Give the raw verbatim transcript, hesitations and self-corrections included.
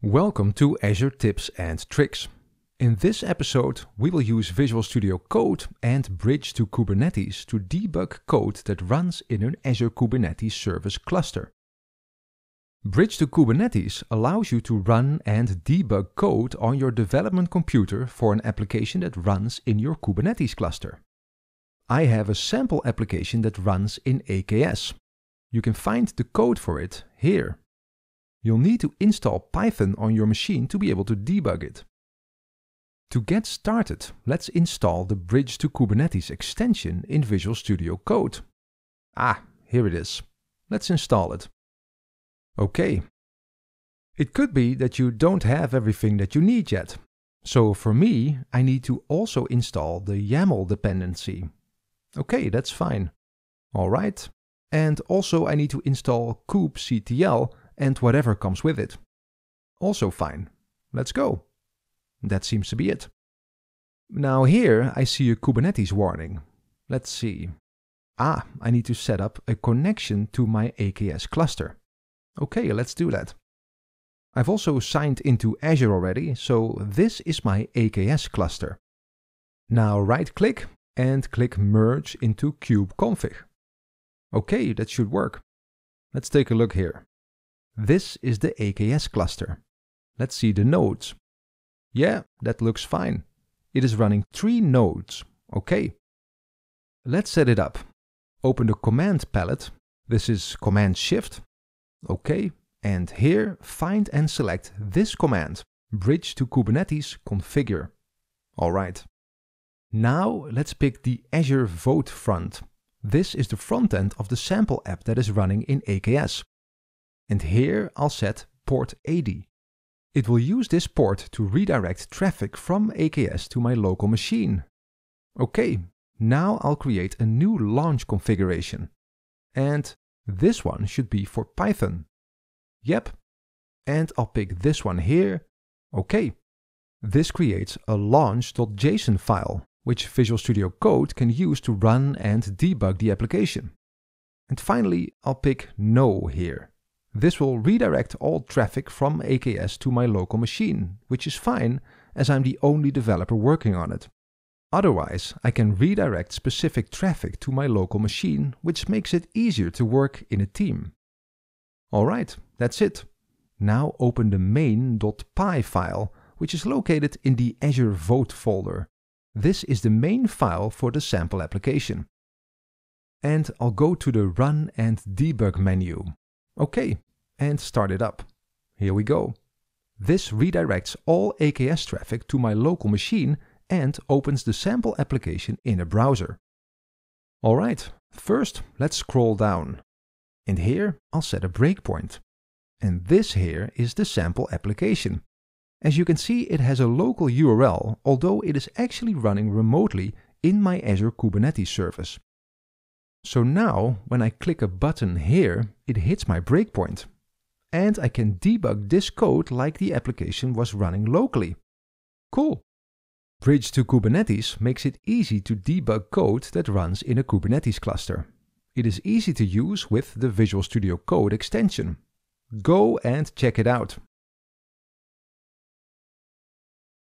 Welcome to Azure Tips and Tricks. In this episode, we will use Visual Studio Code and Bridge to Kubernetes to debug code that runs in an Azure Kubernetes Service cluster. Bridge to Kubernetes allows you to run and debug code on your development computer for an application that runs in your Kubernetes cluster. I have a sample application that runs in A K S. You can find the code for it here. You'll need to install Python on your machine to be able to debug it. To get started, let's install the Bridge to Kubernetes extension in Visual Studio Code. Ah, here it is. Let's install it. Okay. It could be that you don't have everything that you need yet. So for me, I need to also install the YAML dependency. Okay, that's fine. All right. And also I need to install kubectl and whatever comes with it. Also fine. Let's go. That seems to be it. Now here I see a Kubernetes warning. Let's see. Ah, I need to set up a connection to my A K S cluster. Okay, let's do that. I've also signed into Azure already, so this is my A K S cluster. Now right-click and click Merge into kubeconfig. Okay, that should work. Let's take a look here. This is the A K S cluster. Let's see the nodes. Yeah, that looks fine. It is running three nodes. Okay. Let's set it up. Open the command palette. This is Command-Shift. Okay. And here, find and select this command, Bridge to Kubernetes configure. All right. Now let's pick the Azure Vote front. This is the front end of the sample app that is running in A K S. And here I'll set port eighty. It will use this port to redirect traffic from A K S to my local machine. Okay, now I'll create a new launch configuration. And this one should be for Python. Yep. And I'll pick this one here. Okay. This creates a launch.json file, which Visual Studio Code can use to run and debug the application. And finally, I'll pick no here. This will redirect all traffic from A K S to my local machine, which is fine as I'm the only developer working on it. Otherwise, I can redirect specific traffic to my local machine, which makes it easier to work in a team. Alright, that's it. Now open the main.py file, which is located in the Azure Vote folder. This is the main file for the sample application. And I'll go to the Run and Debug menu. Okay, and start it up. Here we go. This redirects all A K S traffic to my local machine and opens the sample application in a browser. Alright, first let's scroll down. And here I'll set a breakpoint. And this here is the sample application. As you can see, it has a local U R L, although it is actually running remotely in my Azure Kubernetes service. So now, when I click a button here, it hits my breakpoint. And I can debug this code like the application was running locally. Cool! Bridge to Kubernetes makes it easy to debug code that runs in a Kubernetes cluster. It is easy to use with the Visual Studio Code extension. Go and check it out!